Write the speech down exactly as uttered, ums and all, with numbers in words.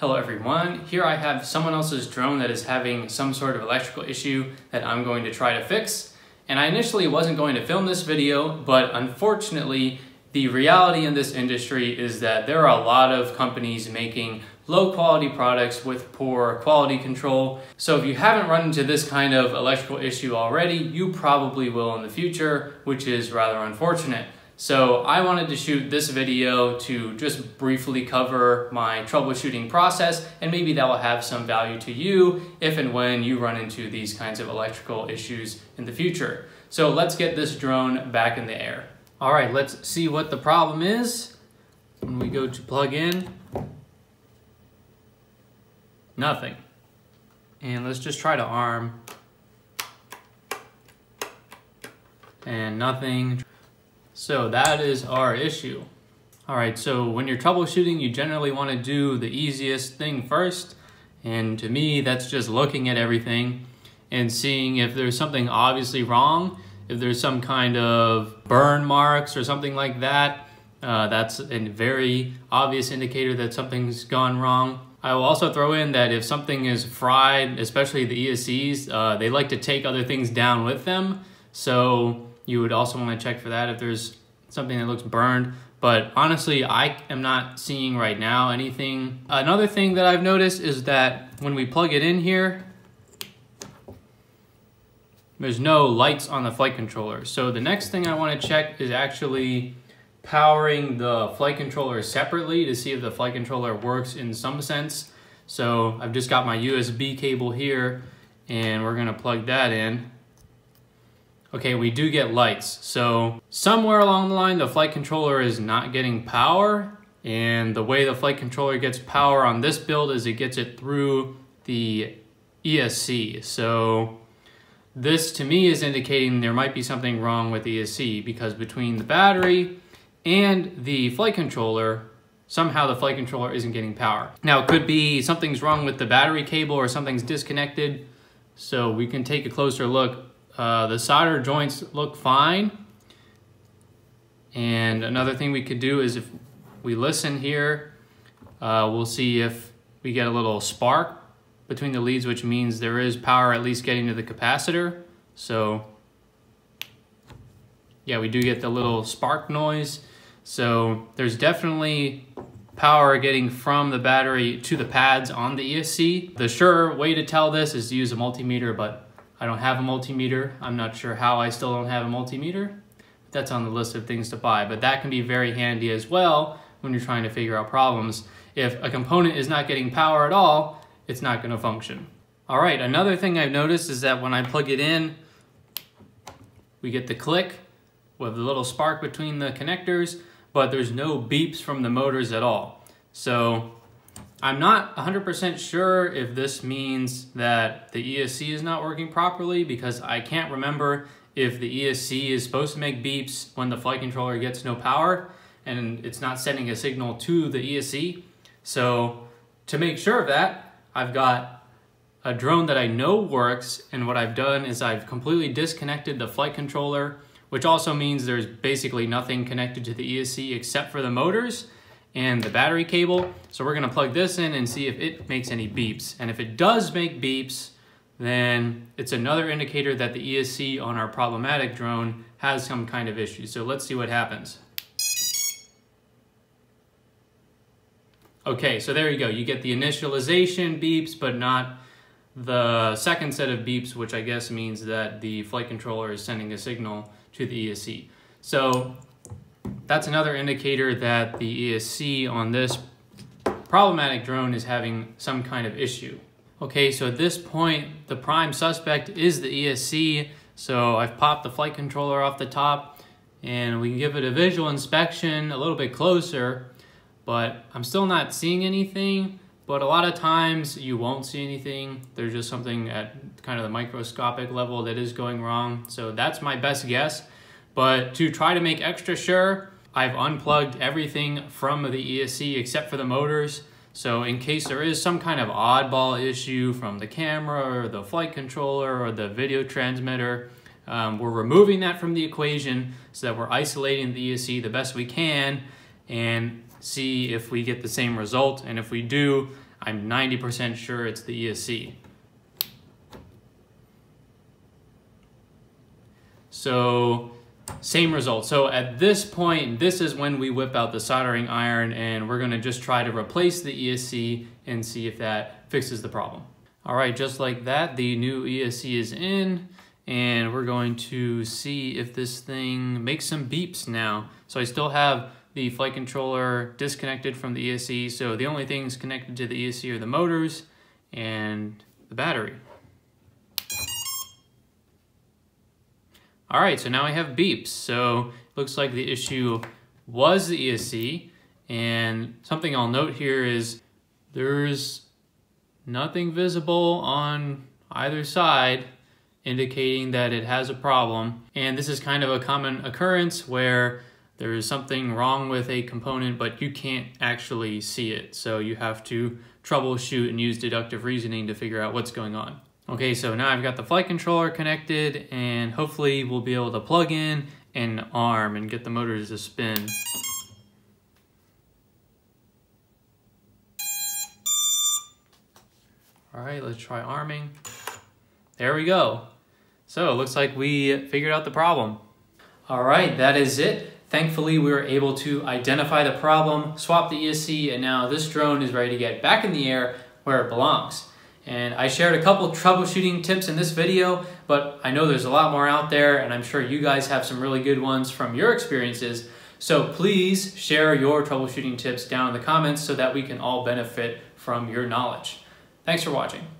Hello everyone, here I have someone else's drone that is having some sort of electrical issue that I'm going to try to fix. And I initially wasn't going to film this video, but unfortunately, the reality in this industry is that there are a lot of companies making low quality products with poor quality control. So if you haven't run into this kind of electrical issue already, you probably will in the future, which is rather unfortunate. So I wanted to shoot this video to just briefly cover my troubleshooting process, and maybe that will have some value to you if and when you run into these kinds of electrical issues in the future. So let's get this drone back in the air. All right, let's see what the problem is. When we go to plug in, nothing. And let's just try to arm. And nothing. So that is our issue. All right, so when you're troubleshooting, you generally want to do the easiest thing first. And to me, that's just looking at everything and seeing if there's something obviously wrong. If there's some kind of burn marks or something like that, uh, that's a very obvious indicator that something's gone wrong. I will also throw in that if something is fried, especially the E S Cs, uh, they like to take other things down with them. So you would also want to check for that if there's something that looks burned. But honestly, I am not seeing right now anything. Another thing that I've noticed is that when we plug it in here, there's no lights on the flight controller. So the next thing I want to check is actually powering the flight controller separately to see if the flight controller works in some sense. So I've just got my U S B cable here and we're gonna plug that in. Okay, we do get lights. So somewhere along the line, the flight controller is not getting power. And the way the flight controller gets power on this build is it gets it through the E S C. So this to me is indicating there might be something wrong with the E S C, because between the battery and the flight controller, somehow the flight controller isn't getting power. Now it could be something's wrong with the battery cable or something's disconnected. So we can take a closer look. Uh, the solder joints look fine. And another thing we could do is if we listen here, uh, we'll see if we get a little spark between the leads, which means there is power at least getting to the capacitor. So yeah, we do get the little spark noise. So there's definitely power getting from the battery to the pads on the E S C. The sure way to tell this is to use a multimeter, but I don't have a multimeter. I'm not sure how I still don't have a multimeter. That's on the list of things to buy, but that can be very handy as well when you're trying to figure out problems. If a component is not getting power at all, it's not gonna function. All right, another thing I've noticed is that when I plug it in, we get the click with a little spark between the connectors, but there's no beeps from the motors at all. So I'm not one hundred percent sure if this means that the E S C is not working properly, because I can't remember if the E S C is supposed to make beeps when the flight controller gets no power and it's not sending a signal to the E S C. So to make sure of that, I've got a drone that I know works, and what I've done is I've completely disconnected the flight controller, which also means there's basically nothing connected to the E S C except for the motors and the battery cable. So we're gonna plug this in and see if it makes any beeps. And if it does make beeps, then it's another indicator that the E S C on our problematic drone has some kind of issue. So let's see what happens. Okay, so there you go. You get the initialization beeps, but not the second set of beeps, which I guess means that the flight controller is sending a signal to the E S C. So that's another indicator that the E S C on this problematic drone is having some kind of issue. Okay, so at this point, the prime suspect is the E S C. So I've popped the flight controller off the top and we can give it a visual inspection a little bit closer, but I'm still not seeing anything. But a lot of times you won't see anything. There's just something at kind of the microscopic level that is going wrong. So that's my best guess. But to try to make extra sure, I've unplugged everything from the E S C except for the motors. So in case there is some kind of oddball issue from the camera or the flight controller or the video transmitter, um, we're removing that from the equation so that we're isolating the E S C the best we can. And see if we get the same result, and if we do, I'm ninety percent sure it's the E S C. So same result. So at this point, this is when we whip out the soldering iron, and we're gonna just try to replace the E S C and see if that fixes the problem. All right, just like that, the new E S C is in, and we're going to see if this thing makes some beeps now. So I still have the flight controller disconnected from the E S C, so the only things connected to the E S C are the motors and the battery. All right, so now I have beeps. So it looks like the issue was the E S C, and something I'll note here is there's nothing visible on either side indicating that it has a problem. And this is kind of a common occurrence where there is something wrong with a component, but you can't actually see it. So you have to troubleshoot and use deductive reasoning to figure out what's going on. Okay, so now I've got the flight controller connected, and hopefully we'll be able to plug in an arm and get the motors to spin. All right, let's try arming. There we go. So it looks like we figured out the problem. All right, that is it. Thankfully, we were able to identify the problem, swap the E S C, and now this drone is ready to get back in the air where it belongs. And I shared a couple troubleshooting tips in this video, but I know there's a lot more out there, and I'm sure you guys have some really good ones from your experiences. So please share your troubleshooting tips down in the comments so that we can all benefit from your knowledge. Thanks for watching.